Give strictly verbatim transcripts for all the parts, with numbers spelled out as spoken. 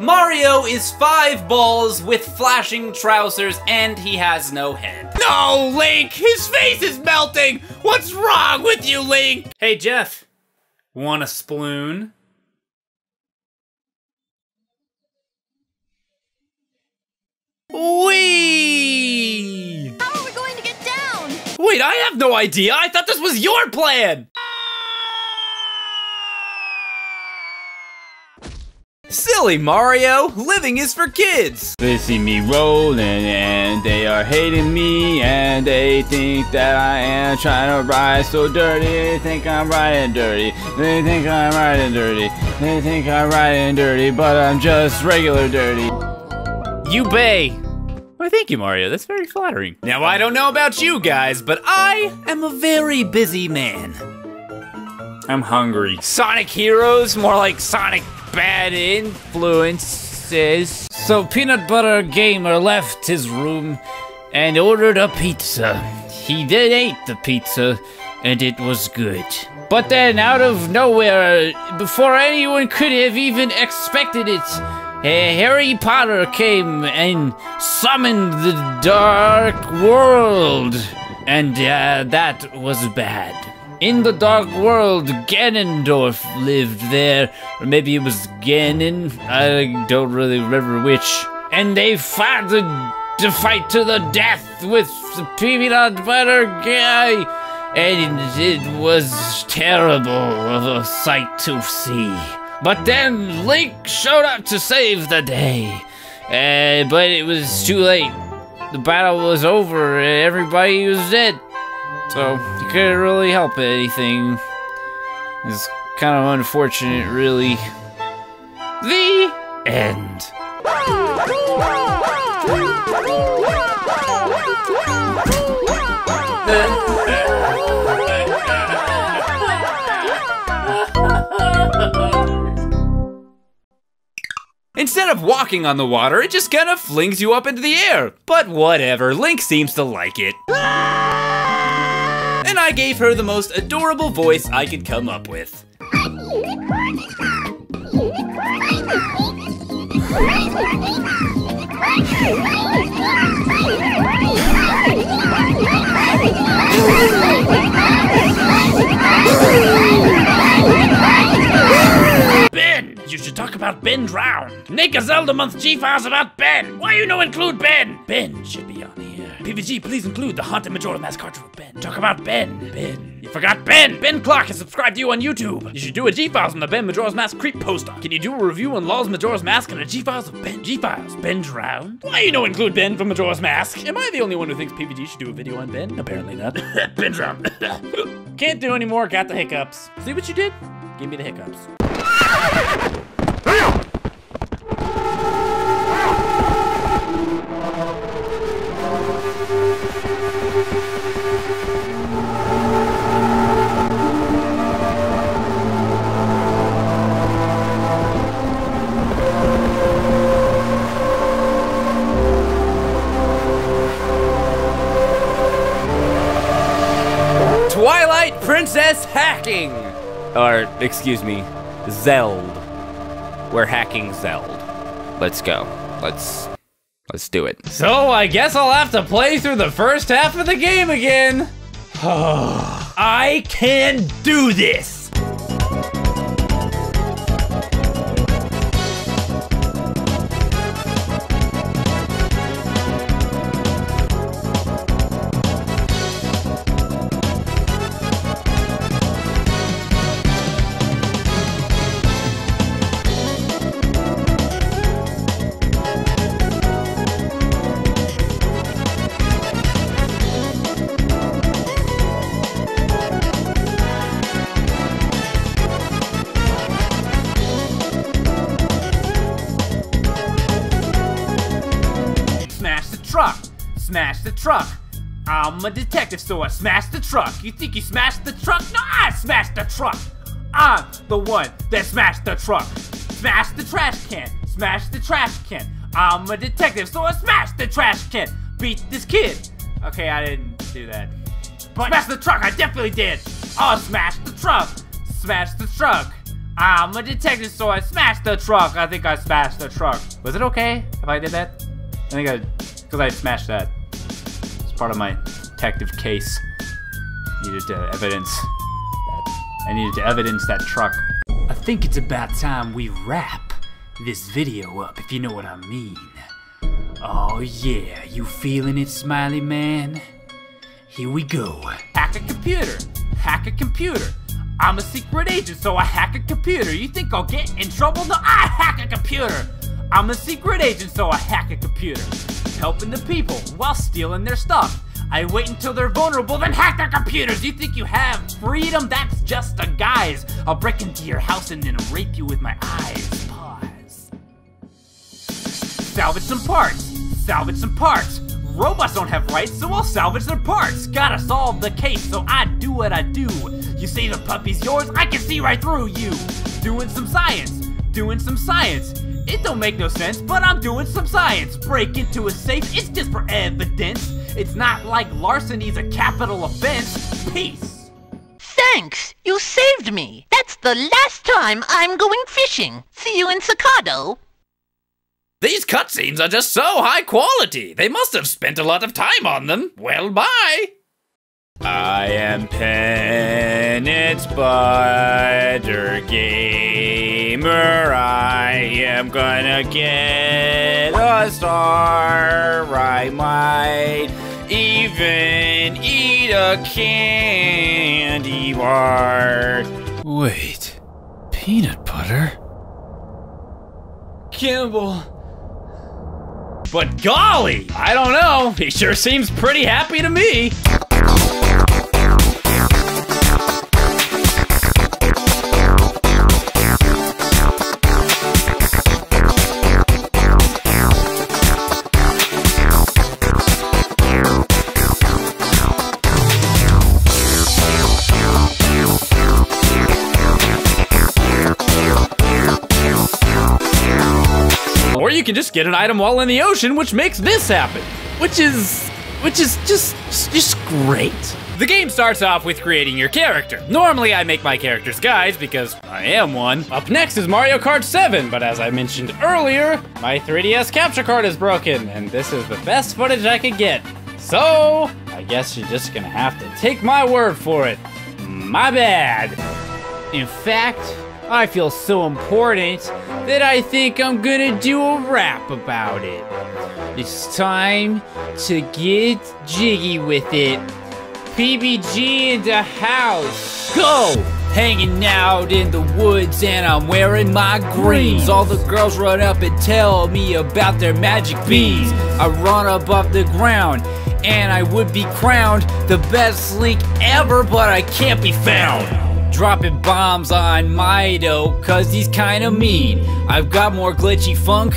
Mario is five balls with flashing trousers and he has no head. No, Link! His face is melting! What's wrong with you, Link? Hey, Jeff. Want a sploon? Wee! How are we going to get down? Wait, I have no idea! I thought this was your plan! Silly Mario! Living is for kids! They see me rolling and they are hating me and they think that I am trying to ride so dirty. They think I'm riding dirty. They think I'm riding dirty. They think I'm riding dirty, but I'm just regular dirty. You bay! Well, thank you, Mario. That's very flattering. Now, I don't know about you guys, but I am a very busy man. I'm hungry. Sonic Heroes? More like Sonic Bad Influences. So Peanut Butter Gamer left his room and ordered a pizza. He did ate the pizza, and it was good. But then, out of nowhere, before anyone could have even expected it, Harry Potter came and summoned the Dark World. And uh, that was bad. In the Dark World, Ganondorf lived there, or maybe it was Ganon, I don't really remember which. And they fought the, to fight to the death with the Peanut Butter Guy, and it was terrible of a sight to see. But then Link showed up to save the day, uh, but it was too late. The battle was over and everybody was dead. So, you couldn't really help anything. It's kind of unfortunate, really. The end. Instead of walking on the water, it just kind of flings you up into the air. But whatever, Link seems to like it. And I gave her the most adorable voice I could come up with. Ben! You should talk about Ben Drowned. Make a Zelda Month G-Files about Ben! Why you no include Ben? Ben should be on here. P V G, please include the haunted Majora's Mask cartridge with Ben. Talk about Ben. Ben. You forgot Ben! Ben Clark has subscribed to you on YouTube. You should do a G-Files on the Ben Majora's Mask creep poster. Can you do a review on Lol's Majora's Mask and a G-Files of Ben? G-Files? Ben Drowned? Why you no include Ben from Majora's Mask? Am I the only one who thinks P V G should do a video on Ben? Apparently not. Ben Drowned. Can't do anymore, got the hiccups. See what you did? Give me the hiccups. Twilight Princess hacking! Or, excuse me, Zeld. We're hacking Zeld. Let's go. Let's... let's do it. So, I guess I'll have to play through the first half of the game again! I can do this! Smash the truck. I'm a detective, so I smashed the truck. You think you smashed the truck? No, I smashed the truck. I'm the one that smashed the truck. Smash the trash can. Smash the trash can. I'm a detective, so I smashed the trash can. Beat this kid. Okay, I didn't do that. But smash the truck, I definitely did. Oh, smash the truck. Smash the truck. Ah, I'm a detective, so I smashed the truck. I think I smashed the truck. Was it okay if I did that? I think I, because I smashed that. It's part of my detective case. Needed to evidence that. I needed to evidence that truck. I think it's about time we wrap this video up, if you know what I mean. Oh yeah, you feeling it, Smiley Man? Here we go. Hack a computer. Hack a computer. I'm a secret agent, so I hack a computer. You think I'll get in trouble? No, I hack a computer. I'm a secret agent, so I hack a computer. Helping the people while stealing their stuff. I wait until they're vulnerable, then hack their computers. You think you have freedom? That's just a guise. I'll break into your house and then rape you with my eyes. Pause. Salvage some parts. Salvage some parts. Robots don't have rights, so I'll salvage their parts. Gotta solve the case, so I do what I do. You say the puppy's yours, I can see right through you. Doing some science, doing some science. It don't make no sense, but I'm doing some science. Break into a safe, it's just for evidence. It's not like larceny's a capital offense. Peace. Thanks, you saved me. That's the last time I'm going fishing. See you in Cicado. These cutscenes are just so high quality. They must have spent a lot of time on them. Well, bye. I am Peanut Butter Gamer. I am gonna get a star. I might even eat a candy bar. Wait, peanut butter? Campbell. But golly, I don't know. He sure seems pretty happy to me. Or you can just get an item while in the ocean, which makes this happen. Which is, which is just, just great. The game starts off with creating your character. Normally I make my characters guys because I am one. Up next is Mario Kart seven, but as I mentioned earlier, my three D S capture card is broken and this is the best footage I could get. So I guess you're just gonna have to take my word for it. My bad. In fact, I feel so important that I think I'm gonna do a rap about it. It's time to get jiggy with it. P B G in the house, go! Hanging out in the woods and I'm wearing my greens. All the girls run up and tell me about their magic beans. I run up off the ground and I would be crowned the best Link ever, but I can't be found. Dropping bombs on Mido, cause he's kinda mean. I've got more glitchy funk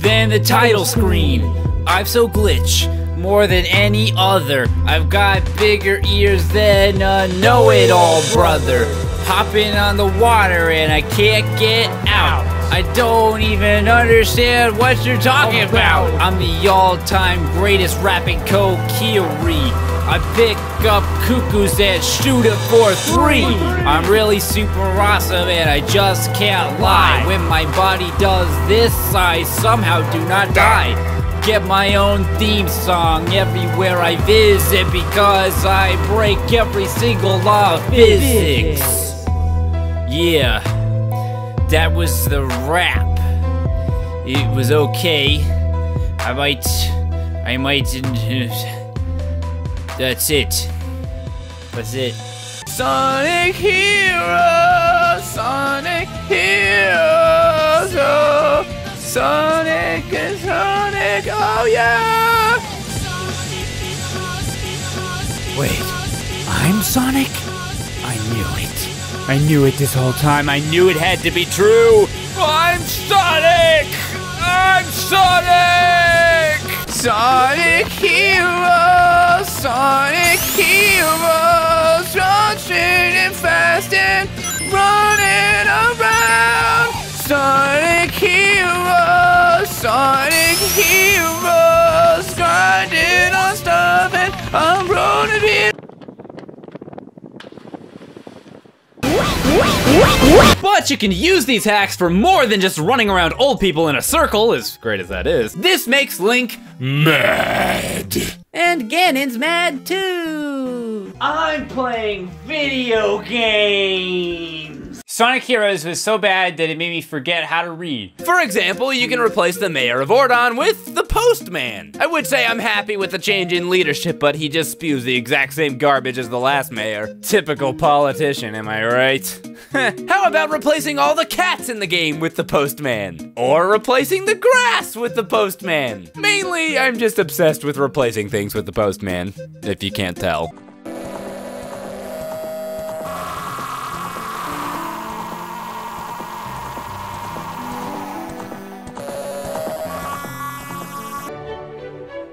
than the title screen. I'm so glitch, more than any other. I've got bigger ears than a know-it-all brother. Hopping on the water and I can't get out. I don't even understand what you're talking about. I'm the all-time greatest rapping Kokiri. I pick up cuckoos and shoot it for three. I'm really super awesome and I just can't lie. When my body does this, I somehow do not die. Get my own theme song everywhere I visit because I break every single law of physics. Yeah, that was the rap. It was okay. I might, I might... That's it. That's it. Sonic Heroes! Sonic Heroes! Oh, Sonic and Sonic! Oh yeah! Wait, I'm Sonic? I knew it. I knew it this whole time. I knew it had to be true. I'm Sonic! I'm Sonic! Sonic Heroes! Sonic Heroes! Run straight and fast and running around! Sonic Heroes! Sonic Heroes! Grinding on stuff and I'm rolling in! But you can use these hacks for more than just running around old people in a circle, as great as that is. This makes Link mad. And Ganon's mad too. I'm playing video games. Sonic Heroes was so bad that it made me forget how to read. For example, you can replace the mayor of Ordon with the postman. I would say I'm happy with the change in leadership, but he just spews the exact same garbage as the last mayor. Typical politician, am I right? How about replacing all the cats in the game with the postman? Or replacing the grass with the postman? Mainly, I'm just obsessed with replacing things with the postman, if you can't tell.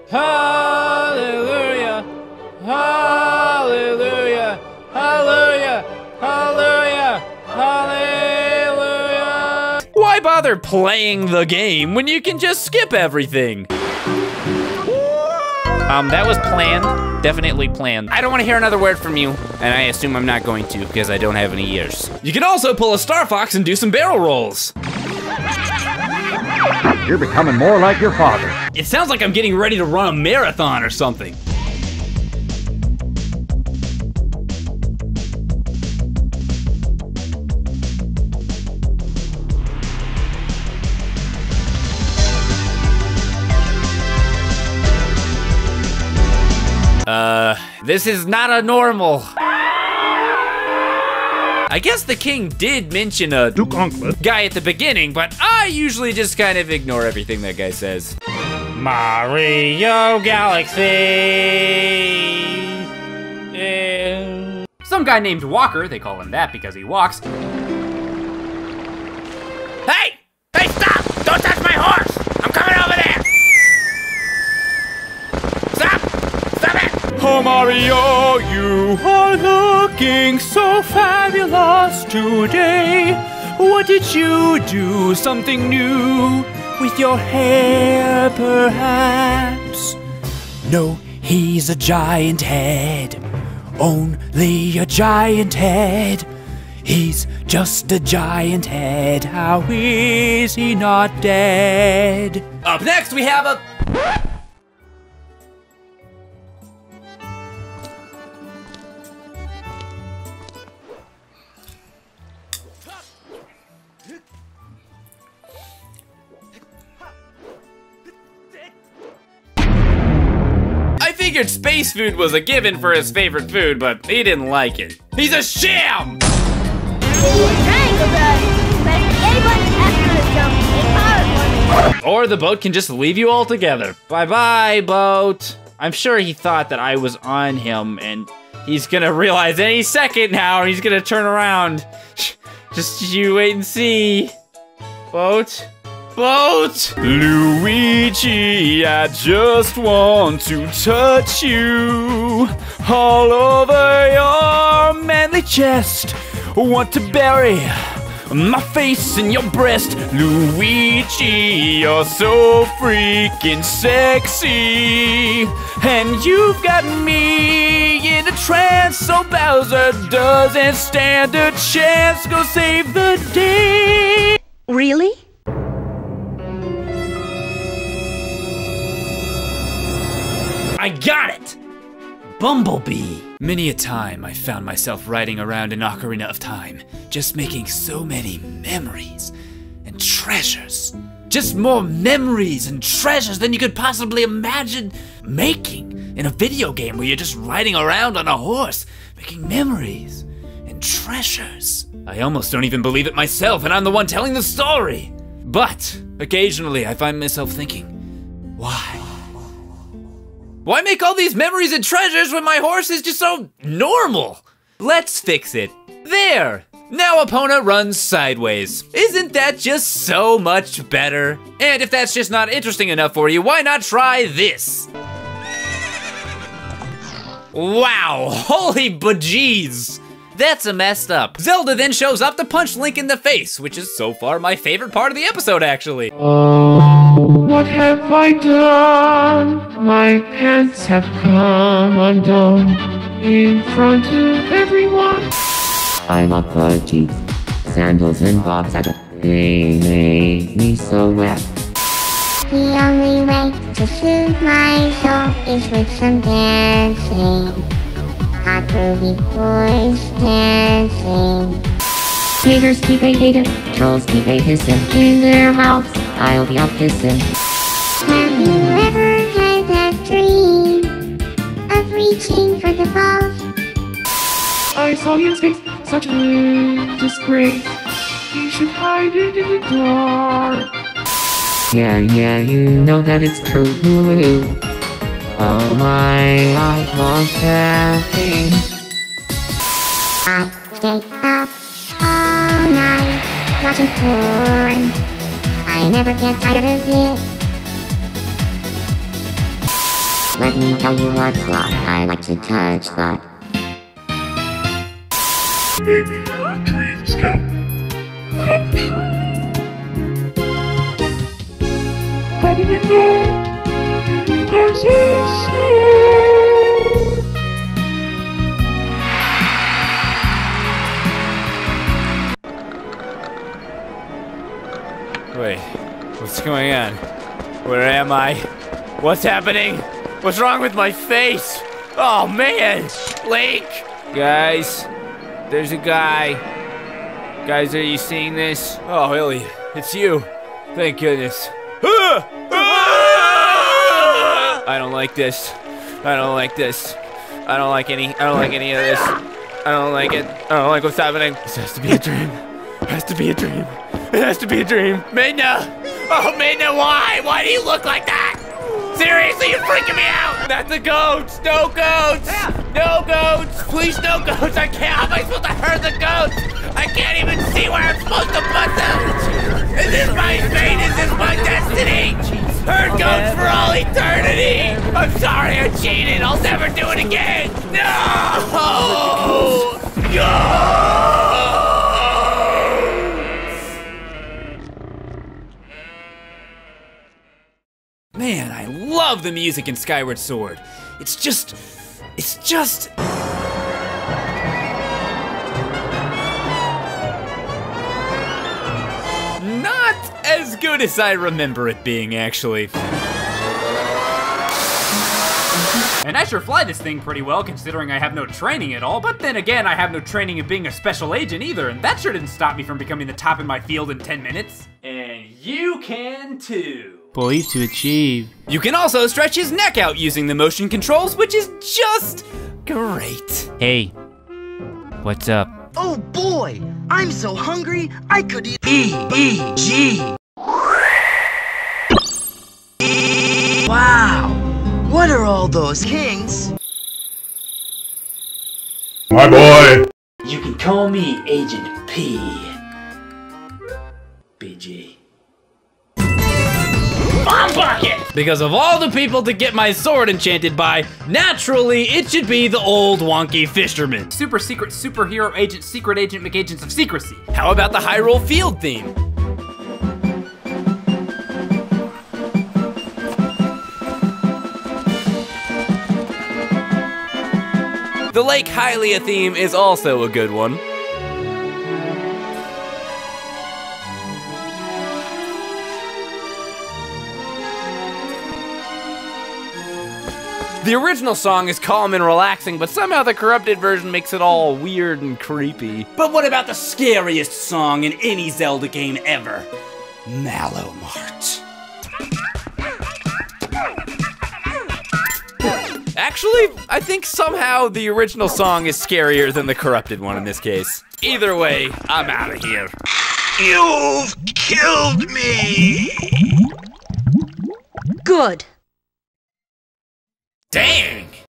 Hallelujah, hallelujah, hallelujah, hallelujah, hallelujah. Why bother playing the game when you can just skip everything? Um, that was planned, definitely planned. I don't want to hear another word from you, and I assume I'm not going to because I don't have any ears. You can also pull a Star Fox and do some barrel rolls. You're becoming more like your father. It sounds like I'm getting ready to run a marathon or something. Uh, this is not a normal. I guess the king did mention a Duke Unclet guy at the beginning, but I usually just kind of ignore everything that guy says. Mario Galaxy. Yeah. Some guy named Walker, they call him that because he walks. Hey! Hey, stop! Don't touch my horse! I'm coming over there! Stop! Stop it! Oh, Mario, you are looking so fabulous today. What did you do? Something new? With your hair, perhaps? No, he's a giant head. Only a giant head. He's just a giant head. How is he not dead? Up next we have a... Figured space food was a given for his favorite food, but he didn't like it. He's a sham! Or the boat can just leave you altogether. Bye-bye, boat. I'm sure he thought that I was on him, and he's gonna realize any second now, and he's gonna turn around. Just you wait and see. Boat. Boat! Luigi, I just want to touch you all over your manly chest. Want to bury my face in your breast. Luigi, you're so freaking sexy, and you've got me in a trance, so Bowser doesn't stand a chance. Go save the day. Really? I got it! Bumblebee. Many a time I found myself riding around in Ocarina of Time, just making so many memories and treasures. Just more memories and treasures than you could possibly imagine making in a video game where you're just riding around on a horse, making memories and treasures. I almost don't even believe it myself, and I'm the one telling the story. But occasionally I find myself thinking, why? Why make all these memories and treasures when my horse is just so normal? Let's fix it. There! Now Epona runs sideways. Isn't that just so much better? And if that's just not interesting enough for you, why not try this? Wow, holy bejeez. That's a messed up. Zelda then shows up to punch Link in the face, which is so far my favorite part of the episode, actually. Oh. What have I done? My pants have come undone in front of everyone. I'm a party sandals and bobs at it. They made me so wet. The only way to soothe my soul is with some dancing. Hot groovy boys dancing. Haters keep a hater, trolls keep a hissing. In their mouths, I'll be up hissing. Have you ever had that dream of reaching for the balls? I saw you in space, such a disgrace. You should hide it in the dark. Yeah, yeah, you know that it's true. Oh my, I was laughing. I stayed up all night watching porn. I never get tired of it. Let me tell you what's what. I like to touch that. Maybe your dreams can come true. How do you know? Wait, what's going on? Where am I? What's happening? What's wrong with my face? Oh man, Lake! Guys, there's a guy. Guys, are you seeing this? Oh, Ellie, it's you. Thank goodness. Ah! I don't like this. I don't like this. I don't like any. I don't like any of this. I don't like it. I don't like what's happening. This has to be a dream. It has to be a dream. It has to be a dream. Midna! Oh, Midna, why? Why do you look like that? Seriously, you're freaking me out! Not the goats! No goats! No goats! Please, no goats! I can't. How am I supposed to hurt the goats? I can't even see where I'm supposed to put them! Is this my fate? Is this my destiny? Hurt goats for all eternity! I'm sorry I cheated! I'll never do it again! No! Go! Man, I love the music in Skyward Sword. It's just... It's just... as good as I remember it being, actually. And I sure fly this thing pretty well, considering I have no training at all, but then again, I have no training in being a special agent either, and that sure didn't stop me from becoming the top in my field in ten minutes. And you can too. Boys to achieve. You can also stretch his neck out using the motion controls, which is just great. Hey, what's up? Oh boy, I'm so hungry, I could eat E E G. Wow! What are all those kings? My boy! You can call me Agent P. B G. Bomb Bucket! Because of all the people to get my sword enchanted by, naturally, it should be the old wonky fisherman. Super secret superhero agent, secret agent, McAgents of secrecy. How about the Hyrule Field theme? The Lake Hylia theme is also a good one. The original song is calm and relaxing, but somehow the corrupted version makes it all weird and creepy. But what about the scariest song in any Zelda game ever? Malomart. Actually, I think somehow the original song is scarier than the corrupted one in this case. Either way, I'm out of here. You've killed me! Good. Dang!